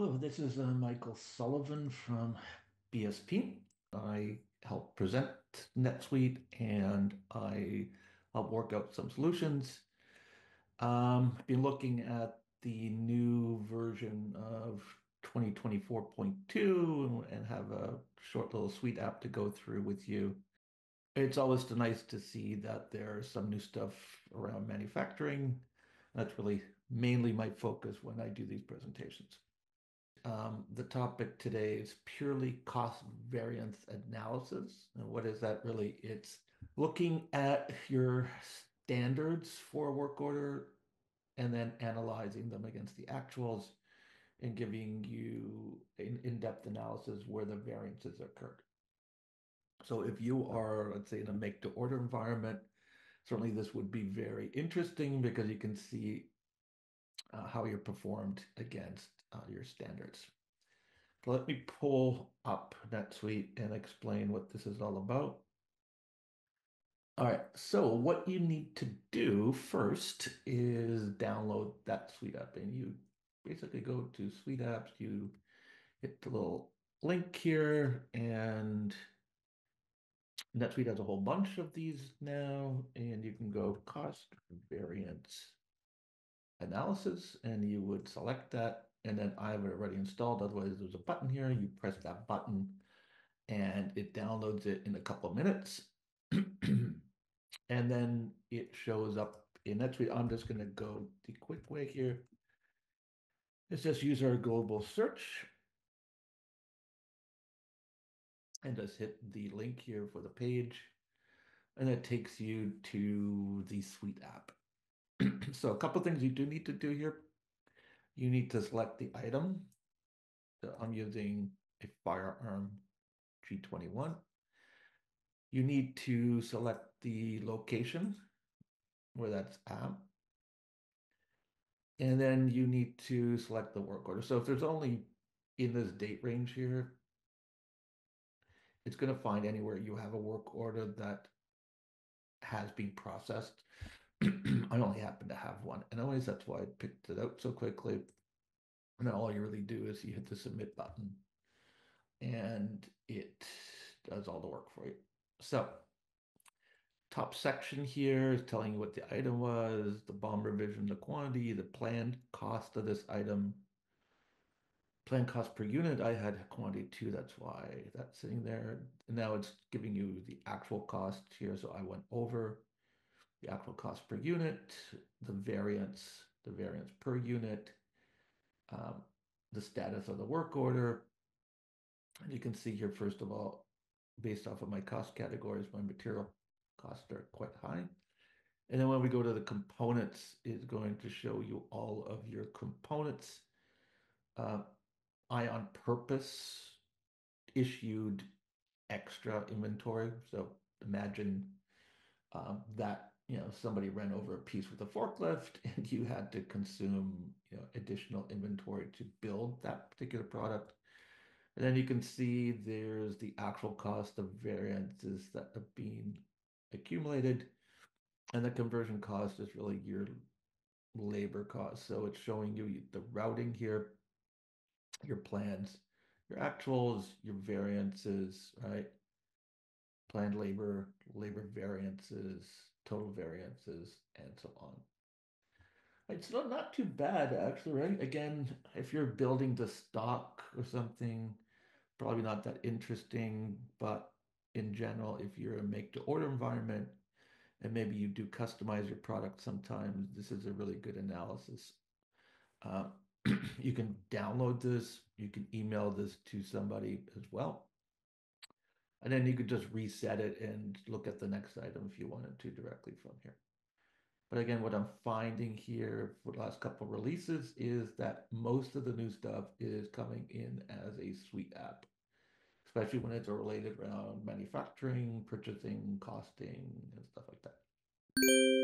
Hello, this is Michael Sullivan from BSP. I help present NetSuite and I help work out some solutions. I've been looking at the new version of 2024.2 and have a short little Suite app to go through with you. It's always nice to see that there's some new stuff around manufacturing. That's really mainly my focus when I do these presentations. The topic today is purely cost variance analysis. And what is that really? It's looking at your standards for a work order and then analyzing them against the actuals and giving you an in-depth analysis where the variances occurred. So if you are, let's say, in a make-to-order environment, certainly this would be very interesting because you can see how you're performed against your standards. So let me pull up NetSuite and explain what this is all about. All right, so what you need to do first is download that Suite app, and you basically go to Suite Apps, you hit the little link here, and NetSuite has a whole bunch of these now, and you can go Cost Variance Analysis, and you would select that, and then I have it already installed. Otherwise, there's a button here. You press that button, and it downloads it in a couple of minutes, and then it shows up in NetSuite. I'm just going to go the quick way here. Let's just use our global search and just hit the link here for the page, and it takes you to the Suite app. So a couple of things you do need to do here. You need to select the item. So I'm using a firearm G21. You need to select the location where that's at. And then you need to select the work order. So if there's only in this date range here, it's going to find anywhere you have a work order that has been processed. I only happen to have one. And always that's why I picked it out so quickly. And all you really do is you hit the submit button and it does all the work for you. So top section here is telling you what the item was, the BOM revision, the quantity, the planned cost of this item. Planned cost per unit, I had quantity 2, that's why that's sitting there. Now it's giving you the actual cost here. So I went over the actual cost per unit, the variance per unit, the status of the work order. And you can see here, first of all, based off of my cost categories, my material costs are quite high. And then when we go to the components, it's going to show you all of your components. I, on purpose, issued extra inventory. So imagine that, you know, somebody ran over a piece with a forklift and you had to consume, you know, additional inventory to build that particular product. And then you can see there's the actual cost of variances that have been accumulated. And the conversion cost is really your labor cost. So it's showing you the routing here, your plans, your actuals, your variances, right? Planned labor, labor variances, total variances, and so on. It's not too bad, actually, right? Again, if you're building the stock or something, probably not that interesting, but in general, if you're a make-to-order environment, and maybe you do customize your product sometimes, this is a really good analysis. You can download this, you can email this to somebody as well. And then you could just reset it and look at the next item if you wanted to directly from here. But again, what I'm finding here for the last couple of releases is that most of the new stuff is coming in as a Suite app, especially when it's related around manufacturing, purchasing, costing, and stuff like that.